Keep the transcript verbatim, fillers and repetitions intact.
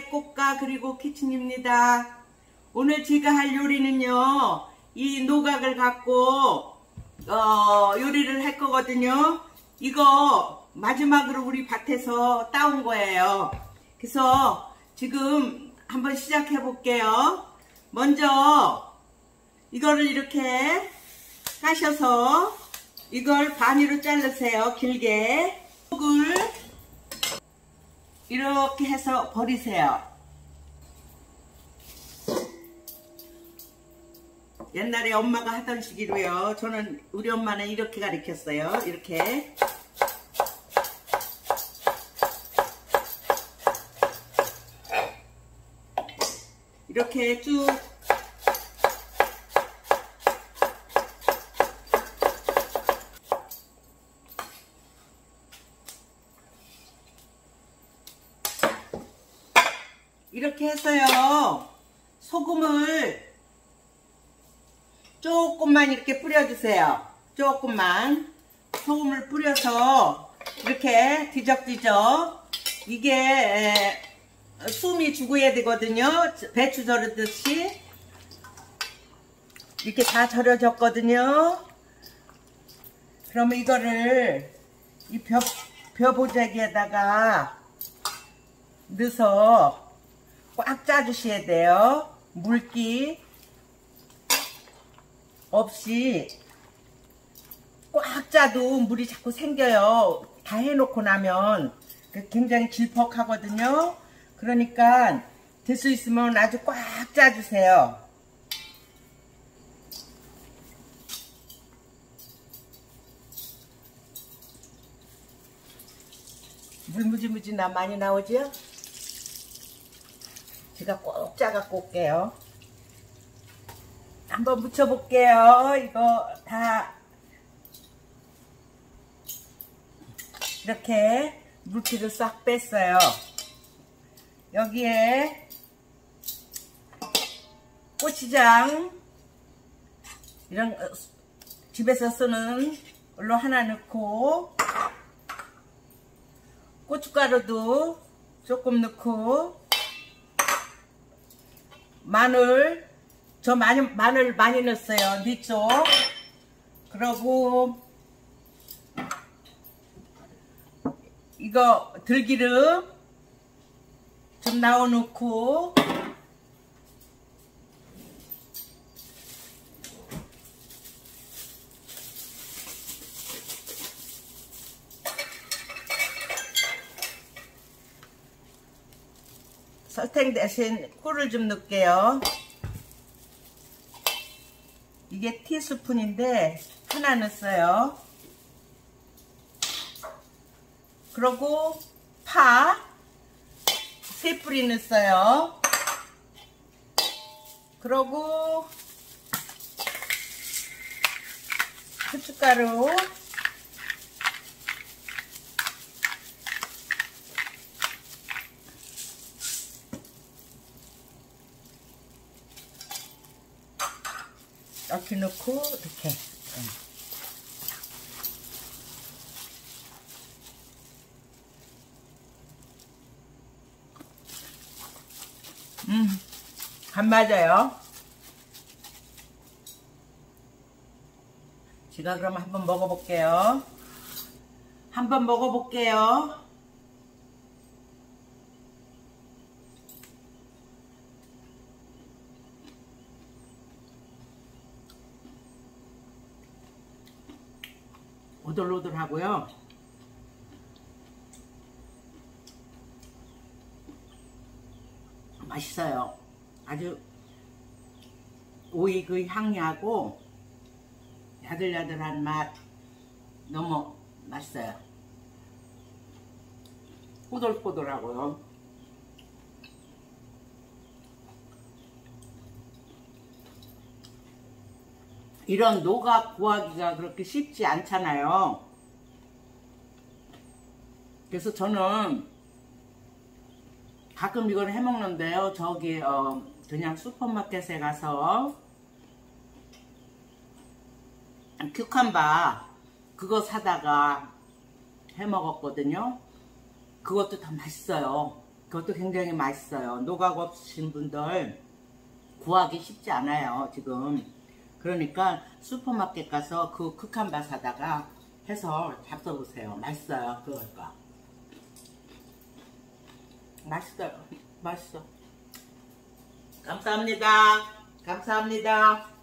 노각의 꽃과 그리고 키친입니다. 오늘 제가 할 요리는요, 이 노각을 갖고 어, 요리를 할 거거든요. 이거 마지막으로 우리 밭에서 따온 거예요. 그래서 지금 한번 시작해 볼게요. 먼저 이거를 이렇게 까셔서 이걸 반으로 자르세요. 길게. 속을 이렇게 해서 버리세요. 옛날에 엄마가 하던 식이로요. 저는 우리 엄마는 이렇게 가르쳤어요. 이렇게. 이렇게 쭉. 이렇게 해서요. 소금을 조금만 이렇게 뿌려주세요. 조금만 소금을 뿌려서 이렇게 뒤적뒤적, 이게 숨이 죽어야 되거든요. 배추 절이듯이 이렇게 다 절여졌거든요. 그러면 이거를 이 벼, 벼보자기에다가 넣어서 꽉 짜주셔야 돼요. 물기 없이 꽉 짜도 물이 자꾸 생겨요. 다 해놓고 나면 굉장히 질퍽하거든요. 그러니까 될 수 있으면 아주 꽉 짜주세요. 물 무지무지 나 많이 나오죠? 제가 꼭 짜갖고 올게요. 한번 묻혀볼게요. 이거 다 이렇게 물기를 싹 뺐어요. 여기에 고추장, 이런 집에서 쓰는 걸로 하나 넣고, 고춧가루도 조금 넣고, 마늘, 저 많이, 마늘 많이 넣었어요. 뒤쪽. 그러고, 이거 들기름 좀 넣어 놓고, 설탕 대신 꿀을 좀 넣을게요. 이게 티스푼인데 하나 넣었어요. 그리고 파 세 뿌리 넣었어요. 그리고 후춧가루, 이렇게 넣고, 이렇게. 음, 간 맞아요. 제가 그럼 한번 먹어볼게요. 한번 먹어볼게요. 오돌오돌하고요. 맛있어요. 아주 오이 그 향이하고 야들야들한 맛 너무 맛있어요. 꼬들꼬들하고요. 이런 노각 구하기가 그렇게 쉽지 않잖아요. 그래서 저는 가끔 이걸 해먹는데요. 저기 어 그냥 슈퍼마켓에 가서 규칸바 그거 사다가 해먹었거든요. 그것도 다 맛있어요. 그것도 굉장히 맛있어요. 노각 없으신 분들 구하기 쉽지 않아요 지금. 그러니까 슈퍼마켓 가서 그 규칸바 사다가 해서 잡숴보세요. 맛있어요. 그거가 맛있어요. 맛있어. 감사합니다. 감사합니다.